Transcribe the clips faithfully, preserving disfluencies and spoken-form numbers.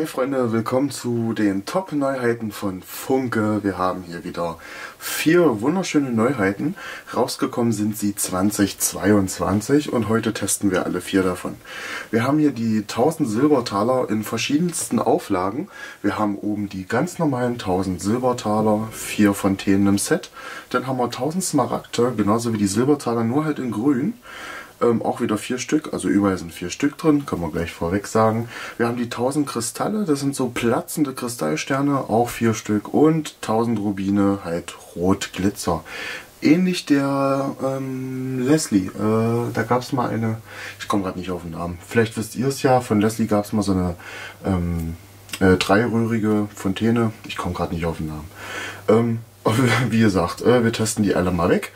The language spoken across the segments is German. Hey Freunde, willkommen zu den Top-Neuheiten von Funke. Wir haben hier wieder vier wunderschöne Neuheiten. Rausgekommen sind sie zweitausendzweiundzwanzig und heute testen wir alle vier davon. Wir haben hier die tausend Silbertaler in verschiedensten Auflagen. Wir haben oben die ganz normalen tausend Silbertaler, vier Fontänen im Set. Dann haben wir tausend Smaragde, genauso wie die Silbertaler, nur halt in grün. Ähm, auch wieder vier Stück, also überall sind vier Stück drin, kann man gleich vorweg sagen. Wir haben die tausend Kristalle, das sind so platzende Kristallsterne, auch vier Stück. Und tausend Rubine, halt Rotglitzer. Ähnlich der ähm, Lesli, äh, da gab es mal eine, ich komme gerade nicht auf den Namen, vielleicht wisst ihr es ja, von Lesli gab es mal so eine ähm, äh, dreiröhrige Fontäne, ich komme gerade nicht auf den Namen. Ähm, wie gesagt, äh, wir testen die alle mal weg.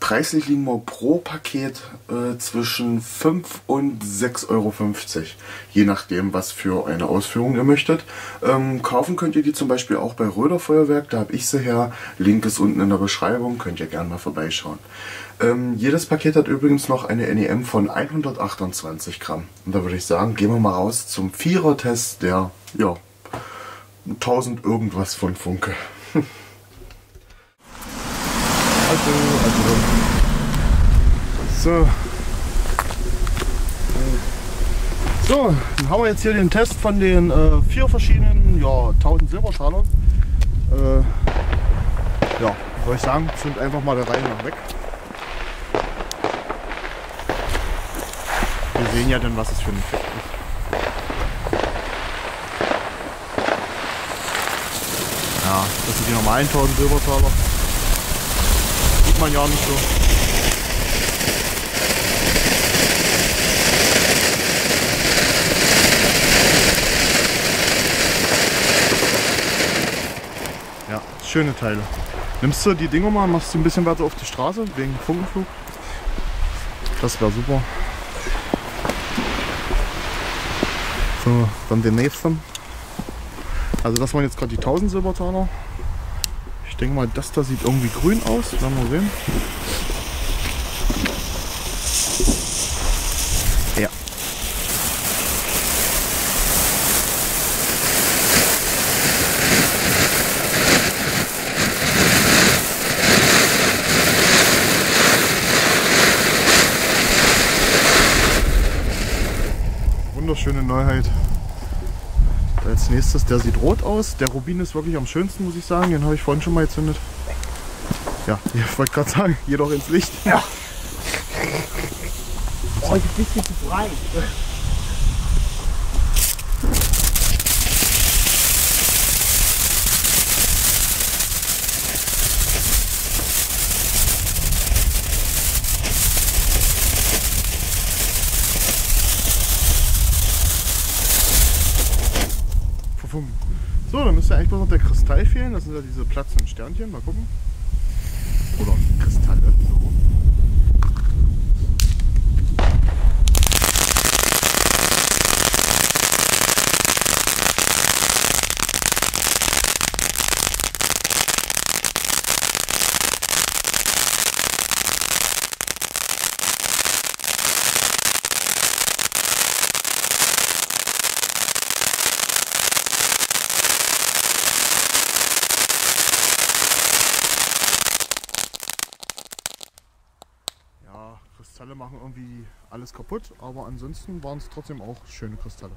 Preislich liegen wir pro Paket äh, zwischen fünf und sechs Euro fünfzig, je nachdem, was für eine Ausführung ihr möchtet. Ähm, kaufen könnt ihr die zum Beispiel auch bei Röder Feuerwerk, da habe ich sie her. Link ist unten in der Beschreibung, könnt ihr gerne mal vorbeischauen. Ähm, jedes Paket hat übrigens noch eine N E M von hundertachtundzwanzig Gramm. Und da würde ich sagen, gehen wir mal raus zum Vierer-Test der, ja, tausend irgendwas von Funke. Also, also. So. So, dann haben wir jetzt hier den Test von den äh, vier verschiedenen, ja, tausend Silbertalern. Äh, ja, soll ich sagen, sind einfach mal der Reihe nach weg. Wir sehen ja dann, was es für ein Effekt ist. Ja, das sind die normalen tausend Silbertaler. Man ja nicht so. Ja, schöne Teile. Nimmst du die Dinger mal, machst du ein bisschen weiter auf die Straße wegen Funkenflug? Das wäre super. So, dann den nächsten. Also das waren jetzt gerade die tausend Silbertaler. Ich denke mal, das da sieht irgendwie grün aus, werden wir sehen. Ja. Wunderschöne Neuheit. Als nächstes, der sieht rot aus. Der Rubin ist wirklich am schönsten, muss ich sagen. Den habe ich vorhin schon mal gezündet. Ja, ich wollte gerade sagen, jedoch ins Licht. Ja. Oh, jetzt bist du zu breit. So, dann müsste eigentlich bloß noch der Kristall fehlen. Das sind ja diese platzenden Sternchen. Mal gucken. Oder Kristalle. So. Kristalle machen irgendwie alles kaputt, aber ansonsten waren es trotzdem auch schöne Kristalle.